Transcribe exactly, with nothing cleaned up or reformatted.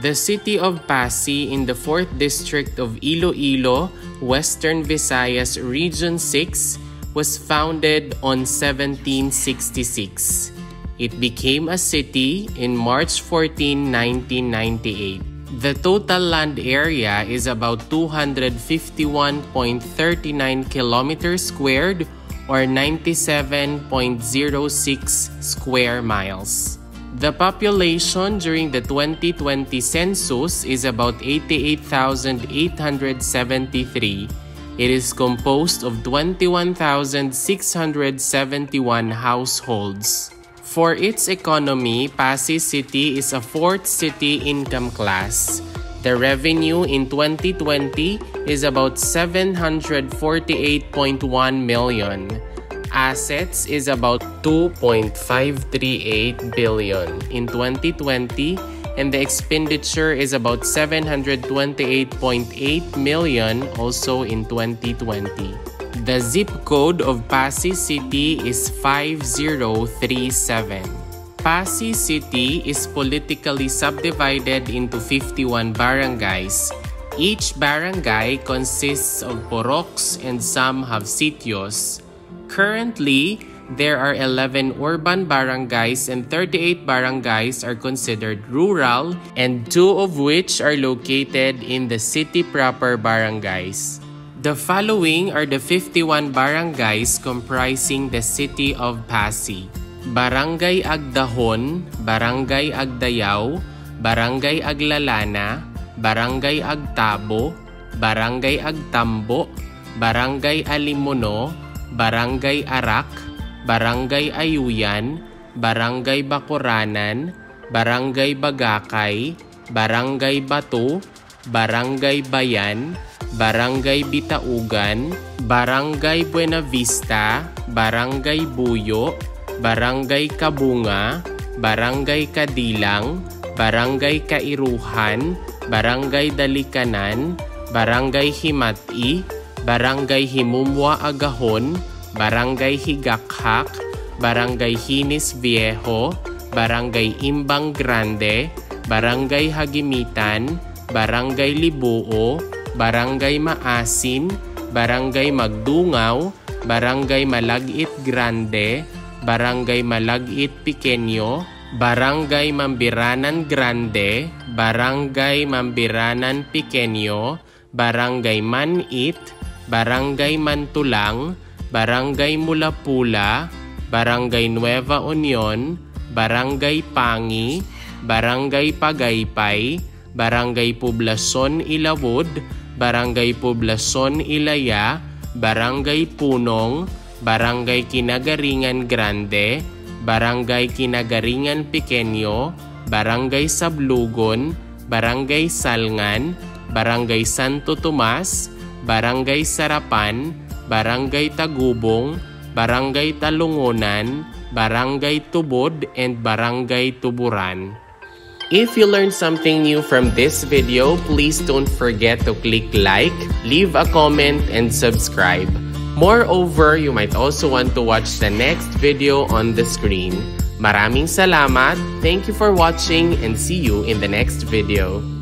The city of Passi in the fourth district of Iloilo, Western Visayas Region six, was founded on seventeen sixty-six. It became a city in March fourteenth, nineteen ninety-eight. The total land area is about two hundred fifty-one point three nine kilometers squared or ninety-seven point zero six square miles. The population during the twenty twenty census is about eighty-eight thousand eight hundred seventy-three. It is composed of twenty-one thousand six hundred seventy-one households. For its economy, Passi City is a fourth city income class. The revenue in twenty twenty is about seven hundred forty-eight point one million. Assets is about two point five three eight billion in twenty twenty, and the expenditure is about seven hundred twenty-eight point eight million also in twenty twenty. The zip code of Passi City is five zero three seven. Passi City is politically subdivided into fifty-one barangays. Each barangay consists of poroks and some have sitios. Currently, there are eleven urban barangays and thirty-eight barangays are considered rural, and two of which are located in the city proper barangays. The following are the fifty-one barangays comprising the city of Passi: Barangay Agdahon, Barangay Agdayaw, Barangay Aglalana, Barangay Agtabo, Barangay Agtambo, Barangay Alimono, Barangay Arak, Barangay Ayuyan, Barangay Bakuranan, Barangay Bagakay, Barangay Bato, Barangay Bayan, Barangay Bitaugan, Barangay Buena Vista, Barangay Buyo, Barangay Kabunga, Barangay Kadilang, Barangay Kairuhan, Barangay Dalikanan, Barangay Himat-i, Barangay Himumwa-Agahon, Barangay Higakhak, Barangay Hinis Viejo, Barangay Imbang Grande, Barangay Hagimitan, Barangay Libuo, Barangay Maasin, Barangay Magdungaw, Barangay Malagit Grande, Barangay Malagit Pikenyo, Barangay Mambiranan Grande, Barangay Mambiranan Pikenyo, Barangay Manit, Barangay Mantulang, Barangay Mulapula, Barangay Nueva Union, Barangay Pangi, Barangay Pagaypay, Barangay Poblacion Ilawod, Barangay Poblacion Ilaya, Barangay Punong, Barangay Kinagaringan Grande, Barangay Kinagaringan Pikenyo, Barangay Sablugon, Barangay Salngan, Barangay Santo Tomas, Barangay Sarapan, Barangay Tagubong, Barangay Talungonan, Barangay Tubod, and Barangay Tuburan. If you learned something new from this video, please don't forget to click like, leave a comment, and subscribe. Moreover, you might also want to watch the next video on the screen. Maraming salamat, thank you for watching, and see you in the next video.